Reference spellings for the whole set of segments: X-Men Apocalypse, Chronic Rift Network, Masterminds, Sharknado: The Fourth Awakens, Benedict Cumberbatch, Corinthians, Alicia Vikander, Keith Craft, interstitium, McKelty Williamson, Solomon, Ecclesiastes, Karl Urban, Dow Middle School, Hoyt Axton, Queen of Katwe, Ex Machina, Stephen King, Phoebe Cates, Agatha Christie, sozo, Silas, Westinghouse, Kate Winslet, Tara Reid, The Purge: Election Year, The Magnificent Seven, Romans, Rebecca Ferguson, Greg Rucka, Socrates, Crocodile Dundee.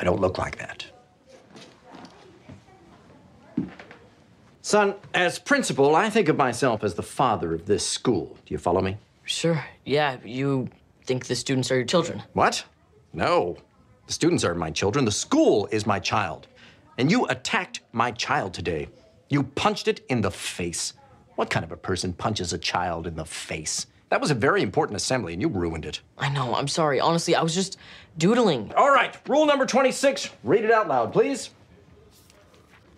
I don't look like that. Son, as principal, I think of myself as the father of this school. Do you follow me? Sure, yeah. You think the students are your children? What? No. The students aren't my children. The school is my child. And you attacked my child today. You punched it in the face. What kind of a person punches a child in the face? That was a very important assembly, and you ruined it. I know. I'm sorry. Honestly, I was just doodling. All right. Rule number 26. Read it out loud, please.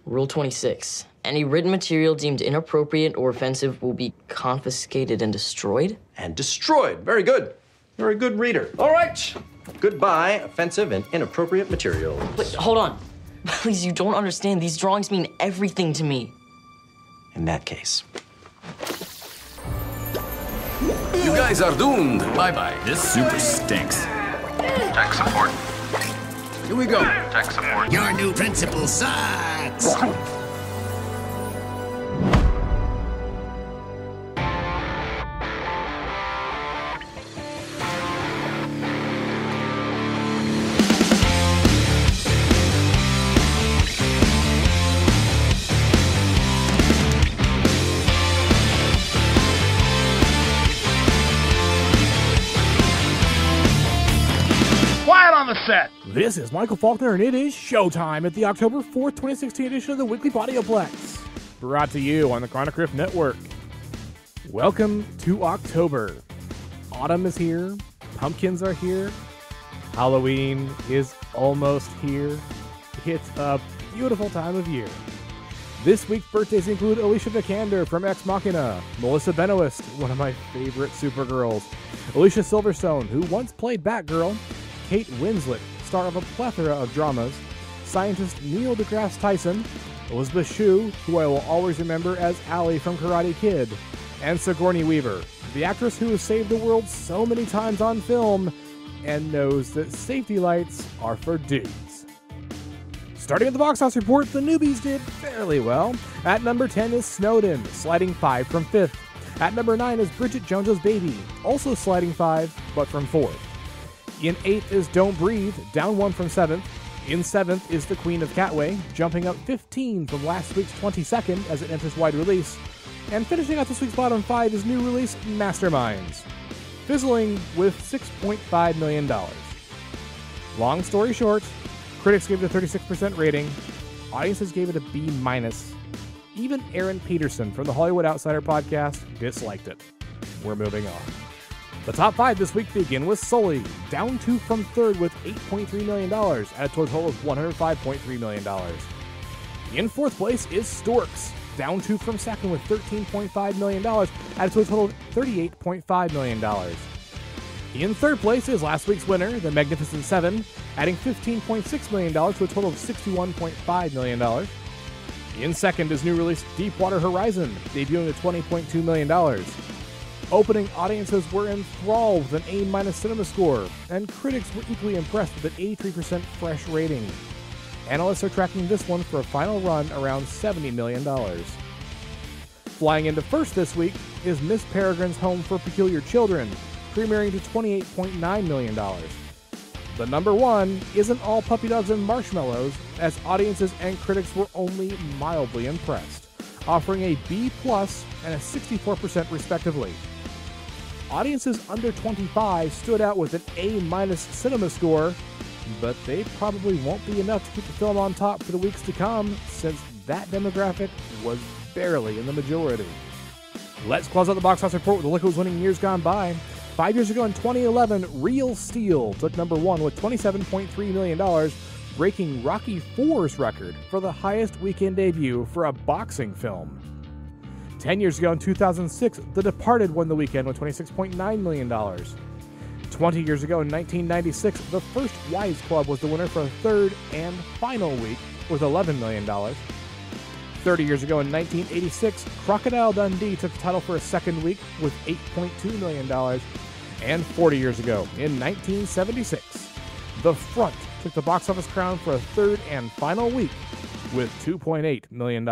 Rule 26. Any written material deemed inappropriate or offensive will be confiscated and destroyed? And destroyed. Very good. You're a good reader. All right. Goodbye, offensive and inappropriate material. Wait, hold on. Please, you don't understand. These drawings mean everything to me. In that case. You guys are doomed. Bye-bye. This super stinks. Tech support. Here we go. Tech support. Your new principal sucks. This is Michael Faulkner, and it is showtime at the October 4th, 2016 edition of the Weekly Podioplex, brought to you on the Chronic Rift Network. Welcome to October. Autumn is here. Pumpkins are here. Halloween is almost here. It's a beautiful time of year. This week's birthdays include Alicia Vikander from Ex Machina, Melissa Benoist, one of my favorite Supergirls, Alicia Silverstone, who once played Batgirl, Kate Winslet, star of a plethora of dramas, scientist Neil deGrasse Tyson, Elizabeth Shue, who I will always remember as Allie from Karate Kid, and Sigourney Weaver, the actress who has saved the world so many times on film and knows that safety lights are for dudes. Starting at the box office report, the newbies did fairly well. At number 10 is Snowden, sliding 5 from 5th. At number 9 is Bridget Jones's Baby, also sliding 5, but from 4th. In 8th is Don't Breathe, down 1 from 7th. In 7th is The Queen of Katwe, jumping up 15 from last week's 22nd as it enters wide release. And finishing out this week's bottom 5 is new release Masterminds, fizzling with $6.5 million. Long story short, critics gave it a 36% rating, audiences gave it a B-. Even Aaron Peterson from the Hollywood Outsider podcast disliked it. We're moving on. The top 5 this week begin with Sully, down 2 from 3rd with $8.3 million at a total of $105.3 million. In 4th place is Storks, down 2 from 2nd with $13.5 million at a total of $38.5 million. In 3rd place is last week's winner, The Magnificent Seven, adding $15.6 million to a total of $61.5 million. In 2nd is new release Deepwater Horizon, debuting at $20.2 million. Opening audiences were enthralled with an A- cinema score, and critics were equally impressed with an 83% fresh rating. Analysts are tracking this one for a final run around $70 million. Flying into first this week is Miss Peregrine's Home for Peculiar Children, premiering to $28.9 million. The number one isn't all puppy dogs and marshmallows, as audiences and critics were only mildly impressed, offering a B+ and a 64% respectively. Audiences under 25 stood out with an A- cinema score, but they probably won't be enough to keep the film on top for the weeks to come, since that demographic was barely in the majority. Let's close out the box office report with a look at who's winning years gone by. 5 years ago in 2011, Real Steel took number one with $27.3 million, breaking Rocky IV's record for the highest weekend debut for a boxing film. 10 years ago in 2006, The Departed won the weekend with $26.9 million. 20 years ago in 1996, The First Wives Club was the winner for a third and final week with $11 million. 30 years ago in 1986, Crocodile Dundee took the title for a second week with $8.2 million. And 40 years ago in 1976, The Front took the box office crown for a third and final week with $2.8 million.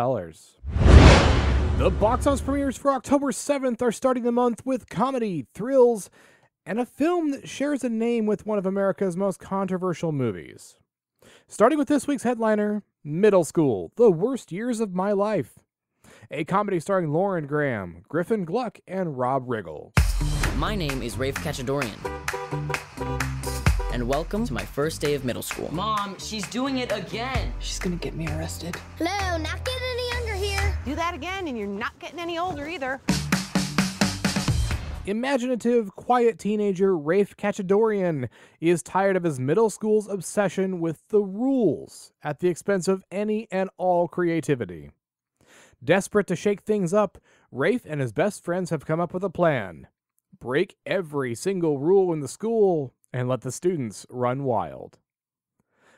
The box office premieres for October 7th are starting the month with comedy, thrills, and a film that shares a name with one of America's most controversial movies. starting with this week's headliner, Middle School: The Worst Years of My Life, a comedy starring Lauren Graham, Griffin Gluck, and Rob Riggle. My name is Rafe Khatchadorian, and welcome to my first day of middle school. Mom, she's doing it again. She's gonna get me arrested. Hello, not getting any younger here. Do that again, and you're not getting any older either. Imaginative, quiet teenager Rafe Khatchadorian is tired of his middle school's obsession with the rules at the expense of any and all creativity. Desperate to shake things up, Rafe and his best friends have come up with a plan. Break every single rule in the school and let the students run wild.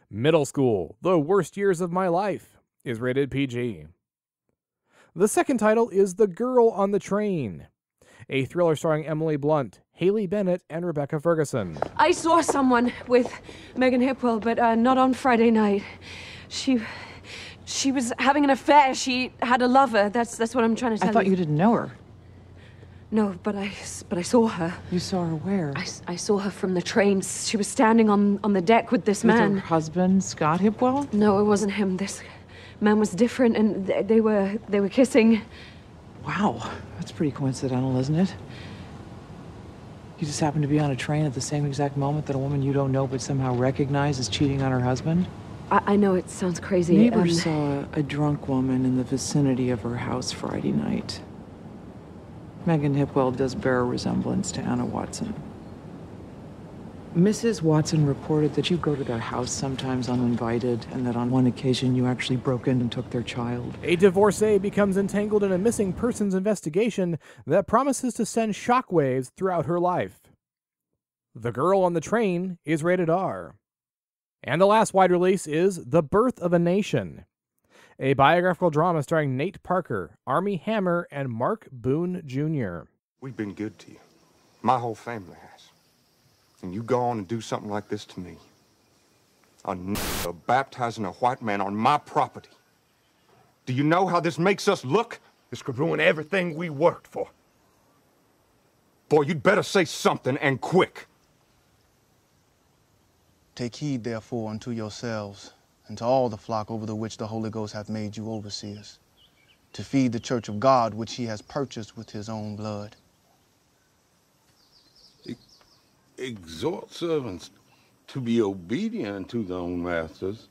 Middle School: The Worst Years of My Life is rated PG. The second title is The Girl on the Train, a thriller starring Emily Blunt, Haley Bennett, and Rebecca Ferguson. I saw someone with Megan Hipwell, but not on Friday night. She was having an affair. She had a lover. That's what I'm trying to tell you. I thought you didn't know her. No, but I saw her. You saw her where? I saw her from the train. She was standing on the deck with this man. Her husband, Scott Hipwell? No, it wasn't him. This man was different, and they were kissing. Wow, that's pretty coincidental, isn't it? You just happen to be on a train at the same exact moment that a woman you don't know but somehow recognize is cheating on her husband? I know it sounds crazy. Neighbors saw a drunk woman in the vicinity of her house Friday night. Megan Hipwell does bear a resemblance to Anna Watson. Mrs. Watson reported that you go to their house sometimes uninvited, and that on one occasion you actually broke in and took their child. A divorcee becomes entangled in a missing persons investigation that promises to send shockwaves throughout her life. The Girl on the Train is rated R. And the last wide release is The Birth of a Nation, a biographical drama starring Nate Parker, Armie Hammer, and Mark Boone Jr. We've been good to you. My whole family has. And you go on and do something like this to me. A nigger baptizing a white man on my property. Do you know how this makes us look? This could ruin everything we worked for. Boy, you'd better say something, and quick. Take heed, therefore, unto yourselves, and to all the flock over the which the Holy Ghost hath made you overseers, to feed the church of God which he has purchased with his own blood. Exhort servants to be obedient unto their own masters,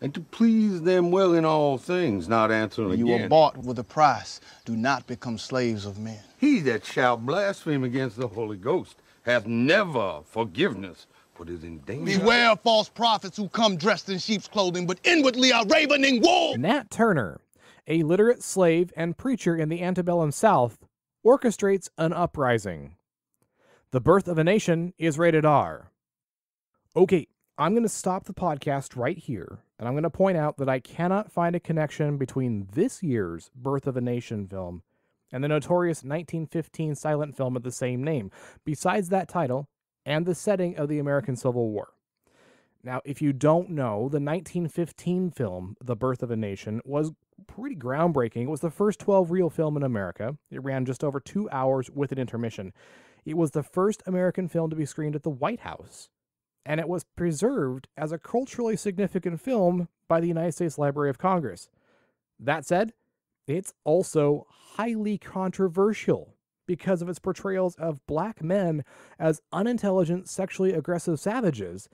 and to please them well in all things, not answering again. You were bought with a price. Do not become slaves of men. He that shall blaspheme against the Holy Ghost hath never forgiveness, but is in danger. Beware of false prophets who come dressed in sheep's clothing, but inwardly are ravening wolves. Nat Turner, a literate slave and preacher in the antebellum South, orchestrates an uprising. The Birth of a Nation is rated R. Okay, I'm going to stop the podcast right here, and I'm going to point out that I cannot find a connection between this year's Birth of a Nation film and the notorious 1915 silent film of the same name, besides that title and the setting of the American Civil War. Now, if you don't know, the 1915 film, The Birth of a Nation, was pretty groundbreaking. It was the first 12-reel film in America. It ran just over 2 hours with an intermission. It was the first American film to be screened at the White House, and it was preserved as a culturally significant film by the United States Library of Congress. That said, it's also highly controversial because of its portrayals of black men as unintelligent, sexually aggressive savages,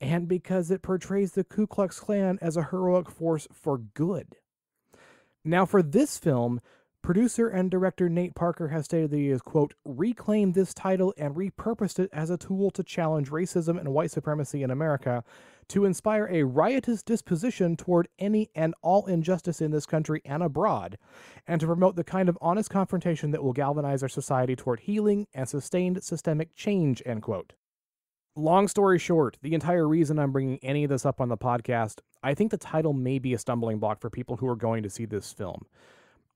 and because it portrays the Ku Klux Klan as a heroic force for good. Now, for this film, producer and director Nate Parker has stated that he has, quote, reclaimed this title and repurposed it as a tool to challenge racism and white supremacy in America, to inspire a riotous disposition toward any and all injustice in this country and abroad, and to promote the kind of honest confrontation that will galvanize our society toward healing and sustained systemic change, end quote. Long story short, the entire reason I'm bringing any of this up on the podcast, I think the title may be a stumbling block for people who are going to see this film.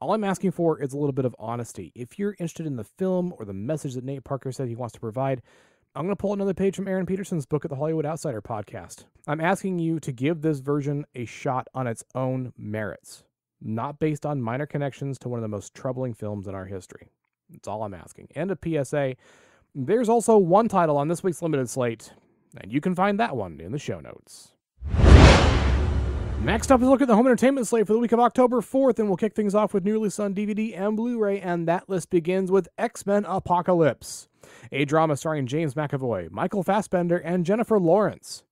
All I'm asking for is a little bit of honesty. If you're interested in the film or the message that Nate Parker said he wants to provide, I'm going to pull another page from Aaron Peterson's book at the Hollywood Outsider podcast. I'm asking you to give this version a shot on its own merits, not based on minor connections to one of the most troubling films in our history. That's all I'm asking. And a PSA, there's also one title on this week's limited slate, and you can find that one in the show notes. Next up is a look at the home entertainment slate for the week of October 4th, and we'll kick things off with new release on DVD and Blu-ray, and that list begins with X-Men Apocalypse, a drama starring James McAvoy, Michael Fassbender, and Jennifer Lawrence.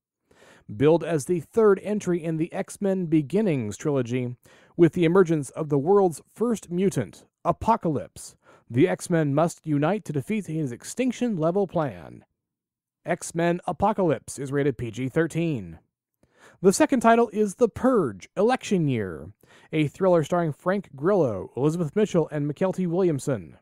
Billed as the third entry in the X-Men Beginnings trilogy, with the emergence of the world's first mutant, Apocalypse, the X-Men must unite to defeat his extinction-level plan. X-Men Apocalypse is rated PG-13. The second title is The Purge: Election Year, a thriller starring Frank Grillo, Elizabeth Mitchell, and McKelty Williamson.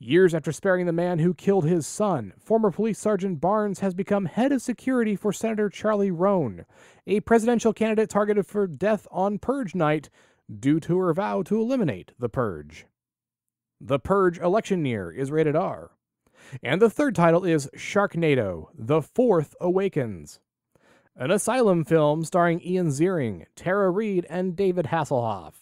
Years after sparing the man who killed his son, former police sergeant Barnes has become head of security for Senator Charlie Roan, a presidential candidate targeted for death on Purge night due to her vow to eliminate the Purge. The Purge: Election Year is rated R. And the third title is Sharknado: The Fourth Awakens, an asylum film starring Ian Ziering, Tara Reid, and David Hasselhoff.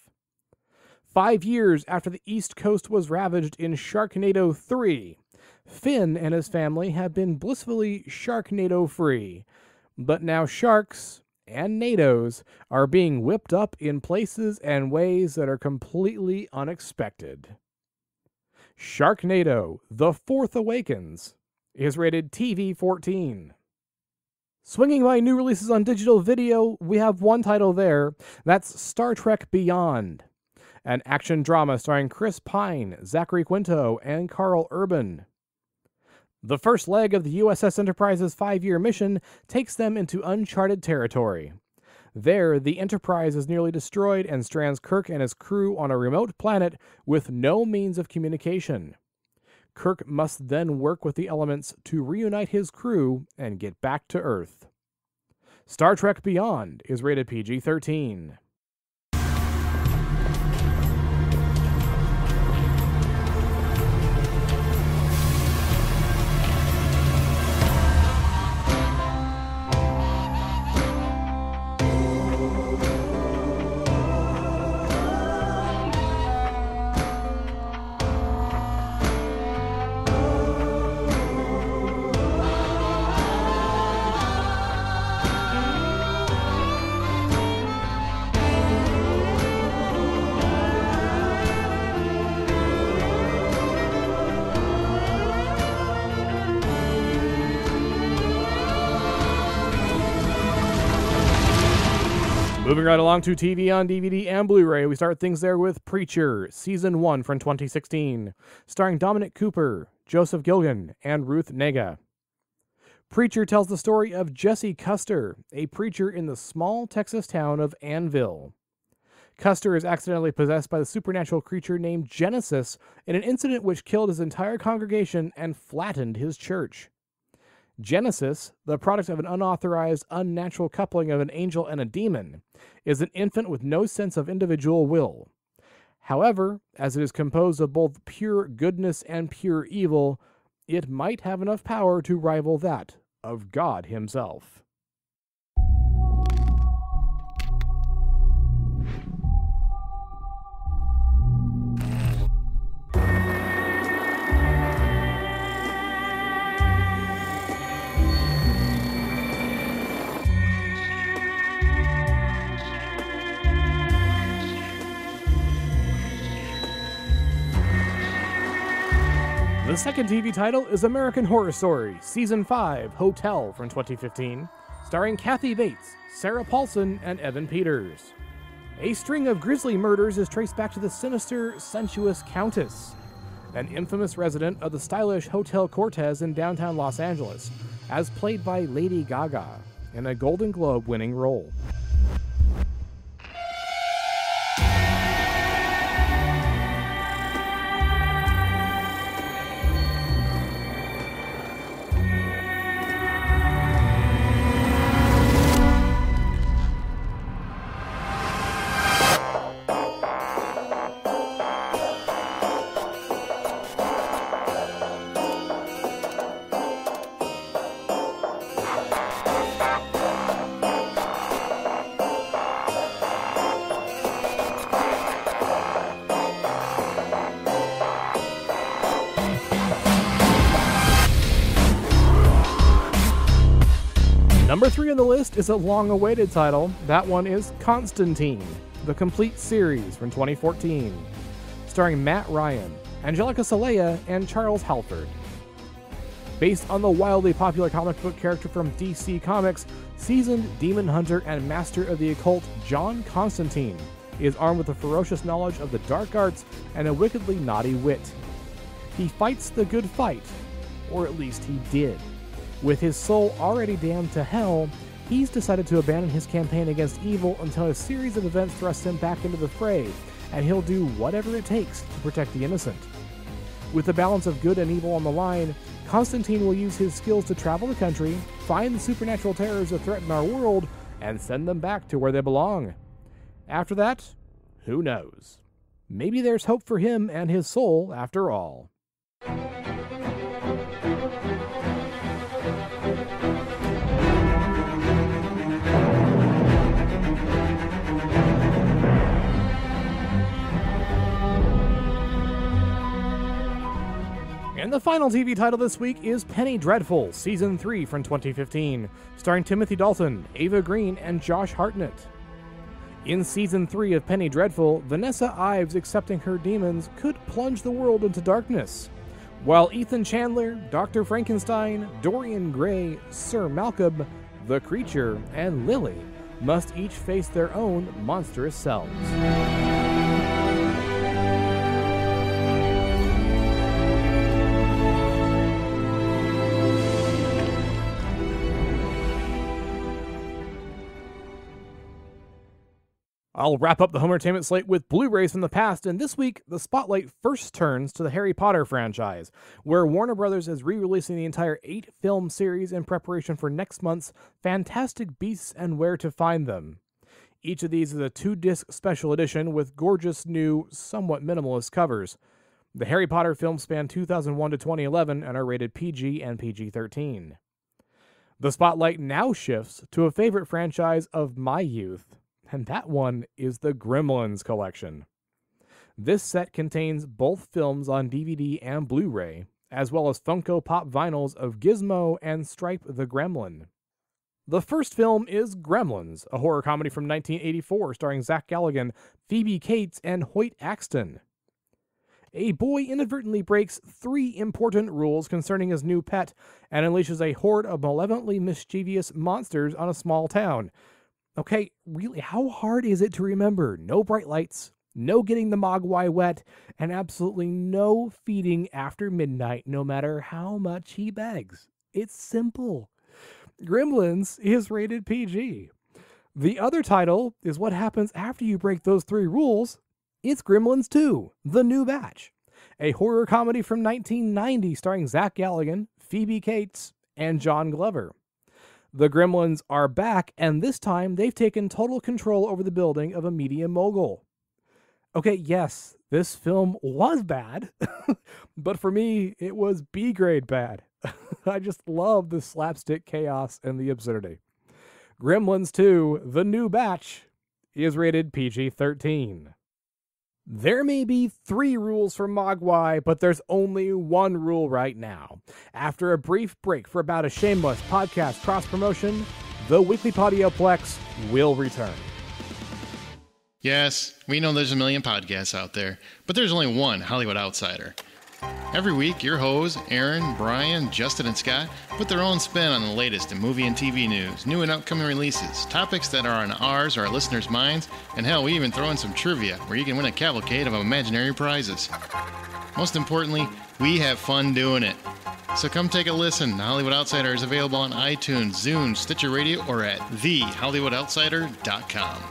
5 years after the East Coast was ravaged in Sharknado 3, Finn and his family have been blissfully Sharknado-free, but now sharks and nados are being whipped up in places and ways that are completely unexpected. Sharknado: The Fourth Awakens is rated TV-14. Swinging by new releases on digital video, we have one title there. That's Star Trek Beyond, an action drama starring Chris Pine, Zachary Quinto, and Carl Urban. The first leg of the USS Enterprise's 5-year mission takes them into uncharted territory. There, the Enterprise is nearly destroyed and strands Kirk and his crew on a remote planet with no means of communication. Kirk must then work with the elements to reunite his crew and get back to Earth. Star Trek Beyond is rated PG-13. Moving right along to TV on DVD and Blu-ray, we start things there with Preacher, Season 1 from 2016, starring Dominic Cooper, Joseph Gilgan, and Ruth Nega. Preacher tells the story of Jesse Custer, a preacher in the small Texas town of Anvil. Custer is accidentally possessed by the supernatural creature named Genesis in an incident which killed his entire congregation and flattened his church. Genesis, the product of an unauthorized, unnatural coupling of an angel and a demon, is an infant with no sense of individual will. However, as it is composed of both pure goodness and pure evil, it might have enough power to rival that of God himself. The second TV title is American Horror Story, Season 5, Hotel from 2015, starring Kathy Bates, Sarah Paulson, and Evan Peters. A string of grisly murders is traced back to the sinister, sensuous Countess, an infamous resident of the stylish Hotel Cortez in downtown Los Angeles, as played by Lady Gaga in a Golden Globe-winning role. Number 3 on the list is a long-awaited title. That one is Constantine, the complete series from 2014, starring Matt Ryan, Angelica Saleha, and Charles Halford. Based on the wildly popular comic book character from DC Comics, seasoned demon hunter and master of the occult John Constantine is armed with a ferocious knowledge of the dark arts and a wickedly naughty wit. He fights the good fight, or at least he did. With his soul already damned to hell, he's decided to abandon his campaign against evil until a series of events thrusts him back into the fray, and he'll do whatever it takes to protect the innocent. With the balance of good and evil on the line, Constantine will use his skills to travel the country, find the supernatural terrors that threaten our world, and send them back to where they belong. After that, who knows? Maybe there's hope for him and his soul after all. And the final TV title this week is Penny Dreadful, Season 3 from 2015, starring Timothy Dalton, Ava Green, and Josh Hartnett. In Season 3 of Penny Dreadful, Vanessa Ives accepting her demons could plunge the world into darkness, while Ethan Chandler, Dr. Frankenstein, Dorian Gray, Sir Malcolm, The Creature, and Lily must each face their own monstrous selves. I'll wrap up the home entertainment slate with Blu-rays from the past, and this week, the spotlight first turns to the Harry Potter franchise, where Warner Brothers is re-releasing the entire 8-film series in preparation for next month's Fantastic Beasts and Where to Find Them. Each of these is a 2-disc special edition with gorgeous new, somewhat minimalist covers. The Harry Potter films span 2001 to 2011 and are rated PG and PG-13. The spotlight now shifts to a favorite franchise of my youth, and that one is the Gremlins collection. This set contains both films on DVD and Blu-ray, as well as Funko Pop vinyls of Gizmo and Stripe the Gremlin. The first film is Gremlins, a horror comedy from 1984 starring Zach Galligan, Phoebe Cates, and Hoyt Axton. A boy inadvertently breaks 3 important rules concerning his new pet and unleashes a horde of malevolently mischievous monsters on a small town. Okay, really, how hard is it to remember? No bright lights, no getting the Mogwai wet, and absolutely no feeding after midnight, no matter how much he begs. It's simple. Gremlins is rated PG. The other title is what happens after you break those 3 rules. It's Gremlins 2, The New Batch, a horror comedy from 1990 starring Zach Galligan, Phoebe Cates, and John Glover. The Gremlins are back, and this time they've taken total control over the building of a media mogul. Okay, yes, this film was bad, but for me, it was B-grade bad. I just love the slapstick chaos and the absurdity. Gremlins 2, The New Batch, is rated PG-13. There may be 3 rules for Mogwai, but there's only one rule right now. After a brief break for about a shameless podcast cross-promotion, the Weekly Podioplex will return. Yes, we know there's a million podcasts out there, but there's only one Hollywood Outsider. Every week, your hosts, Aaron, Brian, Justin, and Scott put their own spin on the latest in movie and TV news, new and upcoming releases, topics that are on ours or our listeners' minds, and hell, we even throw in some trivia where you can win a cavalcade of imaginary prizes. Most importantly, we have fun doing it. So come take a listen. The Hollywood Outsider is available on iTunes, Zune, Stitcher Radio, or at thehollywoodoutsiders.com.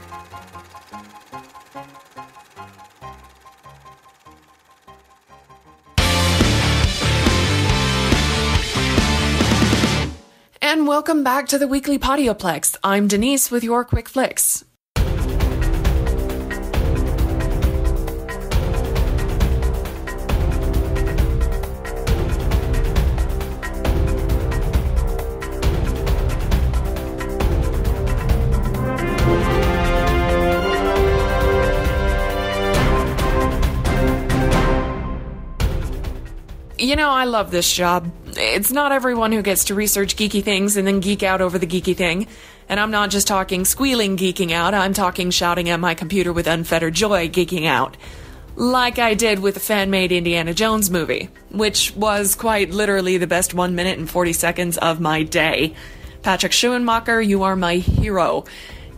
And welcome back to the Weekly Podioplex. I'm Denise with your Quick Flicks. You know, I love this job. it's not everyone who gets to research geeky things and then geek out over the geeky thing. And I'm not just talking squealing geeking out, I'm talking shouting at my computer with unfettered joy geeking out. Like I did with the fan-made Indiana Jones movie, which was quite literally the best 1 minute and 40 seconds of my day. Patrick Schumacher, you are my hero.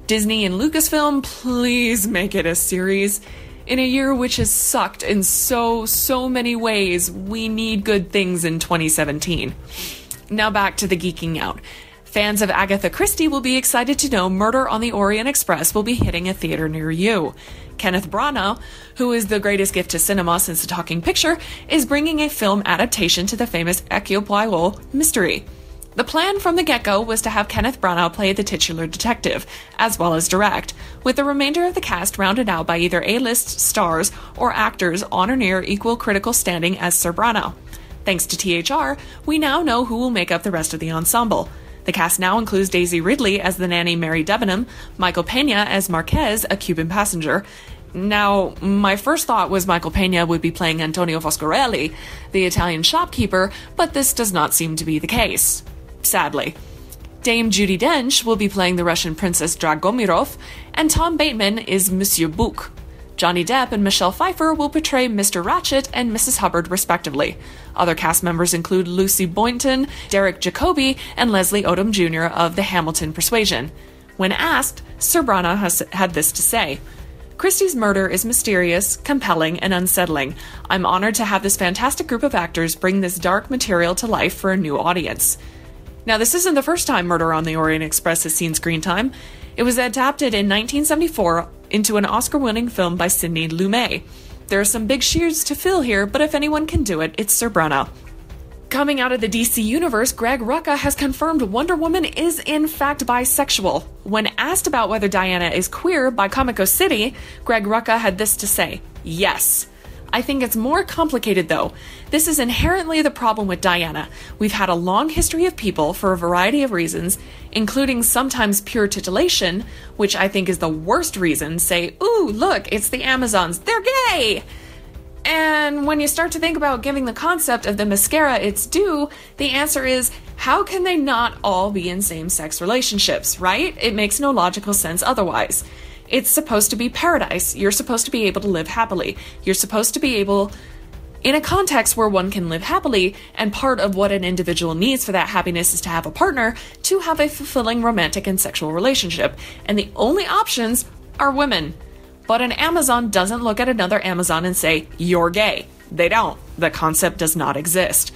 Disney and Lucasfilm, please make it a series. In a year which has sucked in so many ways, we need good things in 2017. Now back to the geeking out. Fans of Agatha Christie will be excited to know Murder on the Orient Express will be hitting a theater near you. Kenneth Branagh, who is the greatest gift to cinema since the talking picture, is bringing a film adaptation to the famous Ecuploiwal mystery. The plan from the get-go was to have Kenneth Branagh play the titular detective, as well as direct, with the remainder of the cast rounded out by either A-list stars or actors on or near equal critical standing as Sir Branagh. Thanks to THR, we now know who will make up the rest of the ensemble. The cast now includes Daisy Ridley as the nanny Mary Debenham, Michael Pena as Marquez, a Cuban passenger. Now, my first thought was Michael Pena would be playing Antonio Foscarelli, the Italian shopkeeper, but this does not seem to be the case, sadly. Dame Judi Dench will be playing the Russian Princess Dragomirov, and Tom Bateman is Monsieur Bouc. Johnny Depp and Michelle Pfeiffer will portray Mr. Ratchet and Mrs. Hubbard, respectively. Other cast members include Lucy Boynton, Derek Jacobi, and Leslie Odom Jr. of the Hamilton persuasion. When asked, Sir Branagh has had this to say. Christie's murder is mysterious, compelling, and unsettling. I'm honored to have this fantastic group of actors bring this dark material to life for a new audience. Now, this isn't the first time Murder on the Orient Express has seen screen time. It was adapted in 1974 into an Oscar-winning film by Sidney Lumet. There are some big shoes to fill here, but if anyone can do it, it's Sir Branagh. Coming out of the DC universe, Greg Rucka has confirmed Wonder Woman is in fact bisexual. When asked about whether Diana is queer by Comico City, Greg Rucka had this to say, "Yes. I think it's more complicated, though. This is inherently the problem with Diana. We've had a long history of people for a variety of reasons, including sometimes pure titillation, which I think is the worst reason, say, ooh, look, it's the Amazons, they're gay! And when you start to think about giving the concept of the mascara its due, the answer is, how can they not all be in same-sex relationships, right? It makes no logical sense otherwise. It's supposed to be paradise. You're supposed to be able to live happily. You're supposed to be able, in a context where one can live happily, and part of what an individual needs for that happiness is to have a partner, to have a fulfilling romantic and sexual relationship. And the only options are women. But an Amazon doesn't look at another Amazon and say, you're gay. They don't. The concept does not exist.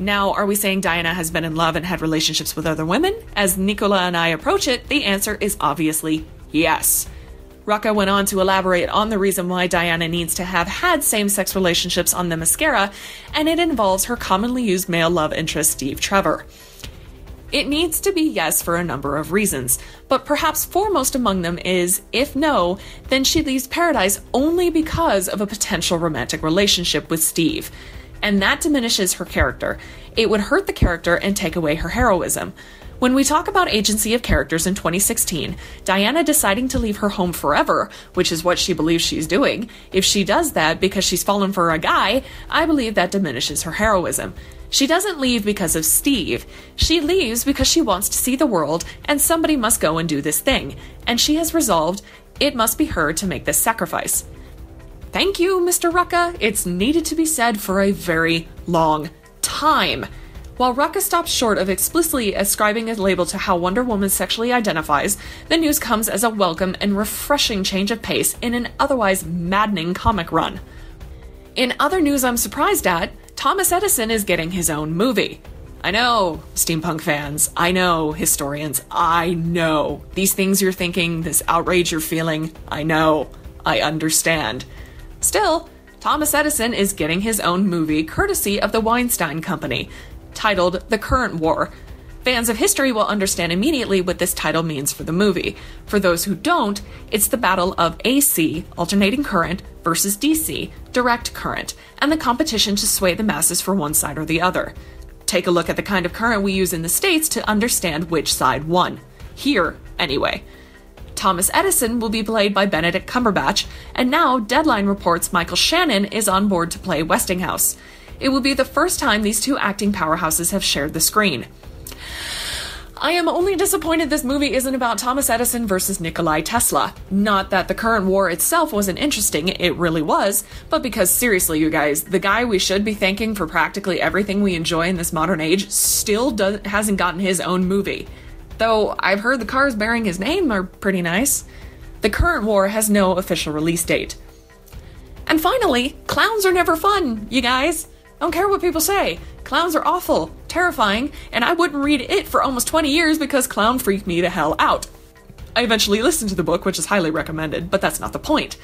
Now, are we saying Diana has been in love and had relationships with other women? As Nicola and I approach it, the answer is obviously yes. Rucka went on to elaborate on the reason why Diana needs to have had same-sex relationships on the mascara, and it involves her commonly used male love interest Steve Trevor. It needs to be yes for a number of reasons, but perhaps foremost among them is, if no, then she leaves paradise only because of a potential romantic relationship with Steve. And that diminishes her character. It would hurt the character and take away her heroism. When we talk about agency of characters in 2016, Diana deciding to leave her home forever, which is what she believes she's doing, if she does that because she's fallen for a guy, I believe that diminishes her heroism. She doesn't leave because of Steve. She leaves because she wants to see the world and somebody must go and do this thing. And she has resolved it must be her to make this sacrifice. Thank you, Mr. Rucka. It's needed to be said for a very long time. While Rucka stops short of explicitly ascribing a label to how Wonder Woman sexually identifies, the news comes as a welcome and refreshing change of pace in an otherwise maddening comic run. In other news I'm surprised at, Thomas Edison is getting his own movie. I know, steampunk fans. I know, historians. I know. These things you're thinking, this outrage you're feeling, I know. I understand. Still, Thomas Edison is getting his own movie courtesy of the Weinstein Company, titled The Current War. Fans of history will understand immediately what this title means for the movie. For those who don't, it's the battle of AC, alternating current, versus DC, direct current, and the competition to sway the masses for one side or the other. Take a look at the kind of current we use in the States to understand which side won. Here, anyway. Thomas Edison will be played by Benedict Cumberbatch, and now Deadline reports Michael Shannon is on board to play Westinghouse. It will be the first time these two acting powerhouses have shared the screen. I am only disappointed this movie isn't about Thomas Edison versus Nikolai Tesla. Not that the current war itself wasn't interesting, it really was, but because seriously, you guys, the guy we should be thanking for practically everything we enjoy in this modern age still hasn't gotten his own movie. Though I've heard the cars bearing his name are pretty nice. The current war has no official release date. And finally, clowns are never fun, you guys. I don't care what people say. Clowns are awful, terrifying, and I wouldn't read it for almost 20 years because clown freaked me the hell out. I eventually listened to the book, which is highly recommended, but that's not the point.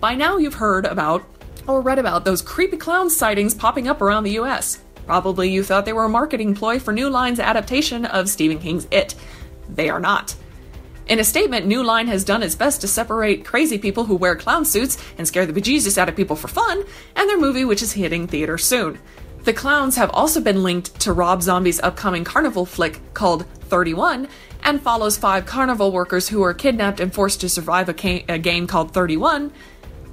By now you've heard about, or read about, those creepy clown sightings popping up around the US. Probably you thought they were a marketing ploy for New Line's adaptation of Stephen King's It. They are not. In a statement, New Line has done its best to separate crazy people who wear clown suits and scare the bejesus out of people for fun, and their movie, which is hitting theaters soon. The clowns have also been linked to Rob Zombie's upcoming carnival flick called 31, and follows 5 carnival workers who are kidnapped and forced to survive a game called 31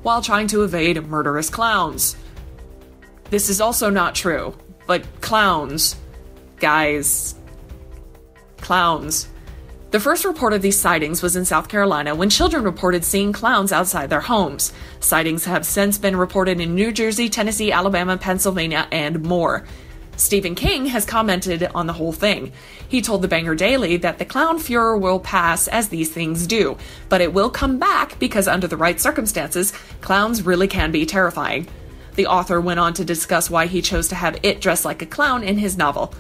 while trying to evade murderous clowns. This is also not true, but clowns, guys, clowns. The first report of these sightings was in South Carolina when children reported seeing clowns outside their homes. Sightings have since been reported in New Jersey, Tennessee, Alabama, Pennsylvania, and more. Stephen King has commented on the whole thing. He told the Banger Daily that the clown furor will pass as these things do, but it will come back because under the right circumstances, clowns really can be terrifying. The author went on to discuss why he chose to have It dressed like a clown in his novel.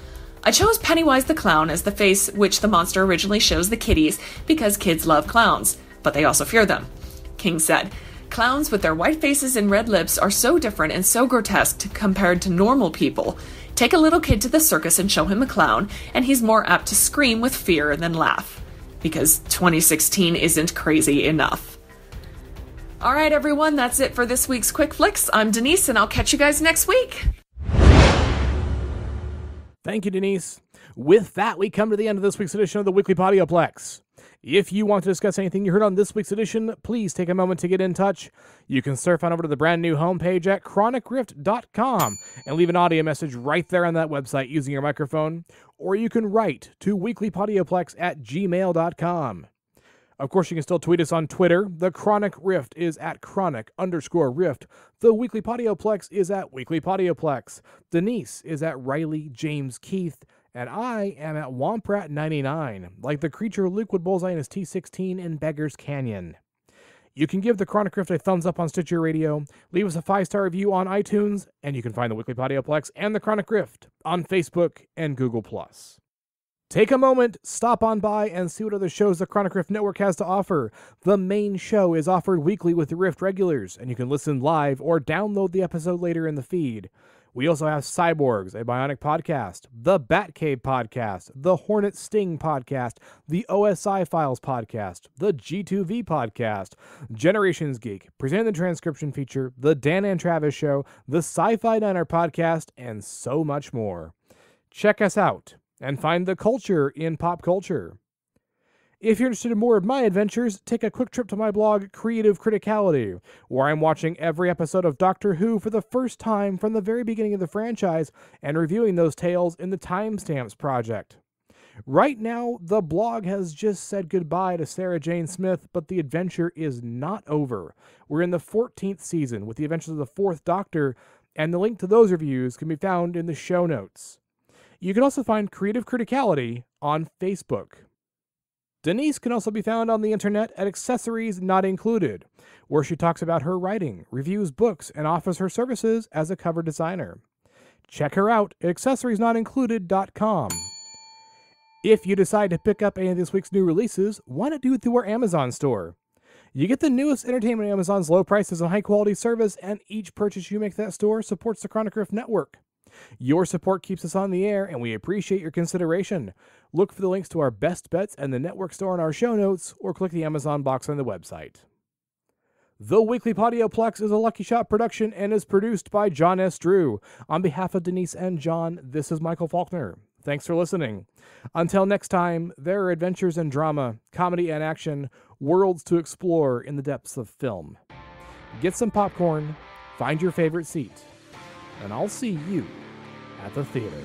I chose Pennywise the Clown as the face which the monster originally shows the kiddies because kids love clowns, but they also fear them. King said, "Clowns with their white faces and red lips are so different and so grotesque compared to normal people. Take a little kid to the circus and show him a clown, and he's more apt to scream with fear than laugh. Because 2016 isn't crazy enough." All right, everyone, that's it for this week's Quick Flicks. I'm Denise, and I'll catch you guys next week. Thank you, Denise. With that, we come to the end of this week's edition of the Weekly Podioplex. If you want to discuss anything you heard on this week's edition, please take a moment to get in touch. You can surf on over to the brand new homepage at chronicrift.com and leave an audio message right there on that website using your microphone, or you can write to weeklypodioplex@gmail.com. Of course, you can still tweet us on Twitter. The Chronic Rift is at @Chronic_Rift. The Weekly Podioplex is at Weekly Podioplex. Denise is at Riley James Keith. And I am at Womprat99, like the creature Luke would bullseye in his T16 in Beggar's Canyon. You can give the Chronic Rift a thumbs up on Stitcher Radio, leave us a 5-star review on iTunes, and you can find the Weekly Podioplex and the Chronic Rift on Facebook and Google+. Take a moment, stop on by, and see what other shows the Chronic Rift Network has to offer. The main show is offered weekly with the Rift regulars, and you can listen live or download the episode later in the feed. We also have Cyborgs, a Bionic podcast, the Batcave podcast, the Hornet Sting podcast, the OSI Files podcast, the G2V podcast, Generations Geek, Present the Transcription feature, the Dan and Travis show, the Sci-Fi Diner podcast, and so much more. Check us out and find the culture in pop culture. If you're interested in more of my adventures, take a quick trip to my blog, Creative Criticality, where I'm watching every episode of Doctor Who for the first time from the very beginning of the franchise and reviewing those tales in the Timestamps Project. Right now, the blog has just said goodbye to Sarah Jane Smith, but the adventure is not over. We're in the 14th season with the adventures of the 4th Doctor, and the link to those reviews can be found in the show notes. You can also find Creative Criticality on Facebook. Denise can also be found on the internet at Accessories Not Included, where she talks about her writing, reviews books, and offers her services as a cover designer. Check her out at accessoriesnotincluded.com. If you decide to pick up any of this week's new releases, why not do it through our Amazon store? You get the newest entertainment on Amazon's low prices and high-quality service, and each purchase you make that store supports the Chronic Rift Network. Your support keeps us on the air, and we appreciate your consideration. Look for the links to our Best Bets and the Network Store in our show notes, or click the Amazon box on the website. The Weekly Podioplex is a Lucky Shot production and is produced by John S. Drew. On behalf of Denise and John, this is Michael Faulkner. Thanks for listening. Until next time, there are adventures and drama, comedy and action, worlds to explore in the depths of film. Get some popcorn, find your favorite seat, and I'll see you at the theater.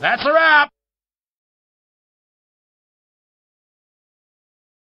That's a wrap!